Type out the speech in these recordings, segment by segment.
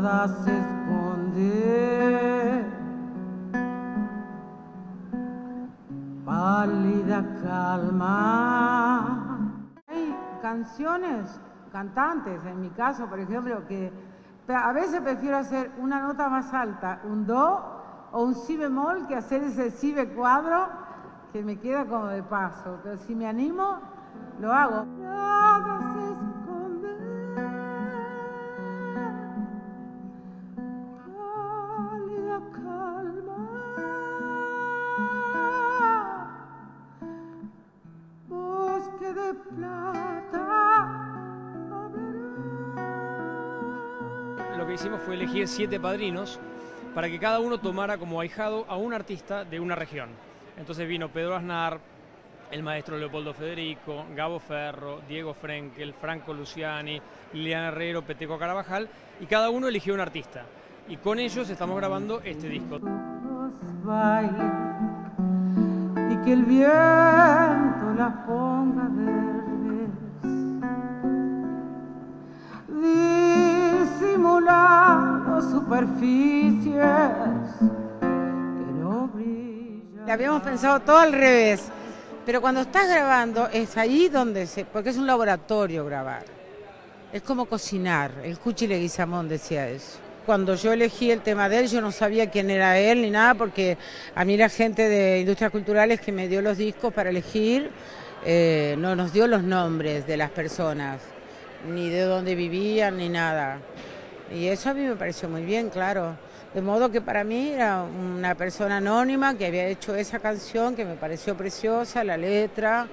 nada se esconde, pálida calma. Hay canciones, cantantes, en mi caso, por ejemplo, que a veces prefiero hacer una nota más alta, un do o un si bemol, que hacer ese si be cuadro que me queda como de paso. Pero si me animo, lo hago. Nada se esconde, pálida calma, bosque de plata. Lo que hicimos fue elegir 7 padrinos para que cada uno tomara como ahijado a un artista de una región. Entonces vino Pedro Aznar, el maestro Leopoldo Federico, Gabo Ferro, Diego Frenkel, Franco Luciani, Liliana Herrero, Peteco Carabajal, y cada uno eligió un artista. Y con ellos estamos grabando este disco. Y que el viento las ponga verdes, simulando superficies que no brillan. Le habíamos pensado todo al revés, pero cuando estás grabando es ahí donde porque es un laboratorio grabar, es como cocinar. El Cuchi Leguizamón decía eso. Cuando yo elegí el tema de él, yo no sabía quién era él ni nada, porque a mí la gente de Industrias Culturales que me dio los discos para elegir, no nos dio los nombres de las personas, ni de dónde vivían, ni nada. Y eso a mí me pareció muy bien, claro. De modo que para mí era una persona anónima que había hecho esa canción, que me pareció preciosa, la letra,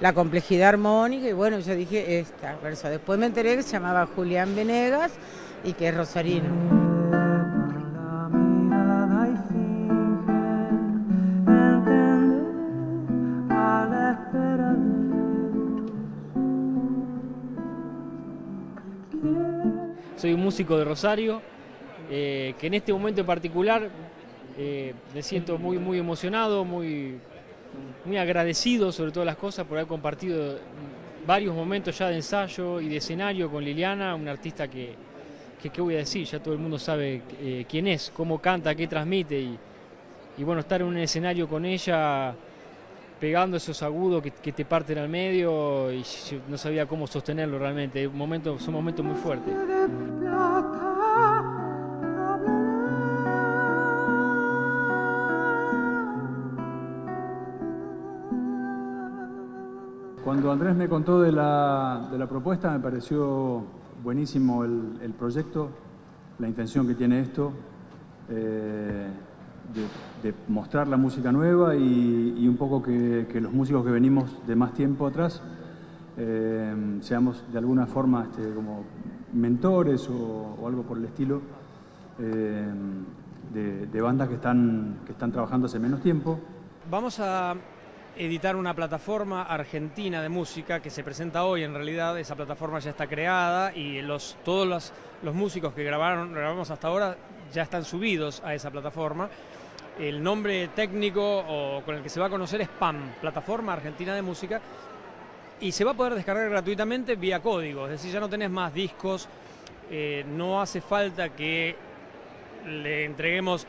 la complejidad armónica, y bueno, yo dije esta verso. Después me enteré que se llamaba Julián Venegas y que es rosarino. Soy un músico de Rosario, que en este momento en particular me siento muy emocionado, muy agradecido sobre todas las cosas por haber compartido varios momentos ya de ensayo y de escenario con Liliana, una artista que ¿qué voy a decir? Ya todo el mundo sabe quién es, cómo canta, qué transmite, y bueno, estar en un escenario con ella, pegando esos agudos que te parten al medio, y yo no sabía cómo sostenerlo realmente. Son momentos muy fuertes. Cuando Andrés me contó de la propuesta, me pareció buenísimo el proyecto, la intención que tiene esto. De mostrar la música nueva y un poco que los músicos que venimos de más tiempo atrás seamos de alguna forma como mentores o algo por el estilo de bandas que están trabajando hace menos tiempo. Vamos a editar una plataforma argentina de música que se presenta hoy. En realidad esa plataforma ya está creada y todos los músicos que grabamos hasta ahora ya están subidos a esa plataforma. El nombre técnico con el que se va a conocer es PAM, Plataforma Argentina de Música, y se va a poder descargar gratuitamente vía código, es decir, ya no tenés más discos, no hace falta que le entreguemos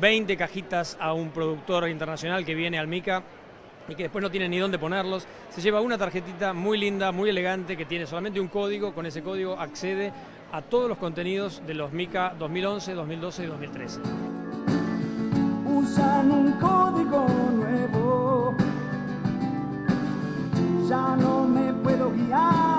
20 cajitas a un productor internacional que viene al MICA y que después no tiene ni dónde ponerlos. Se lleva una tarjetita muy linda, muy elegante, que tiene solamente un código. Con ese código accede a todos los contenidos de los MICA 2011, 2012 y 2013. Usan un código nuevo, ya no me puedo guiar.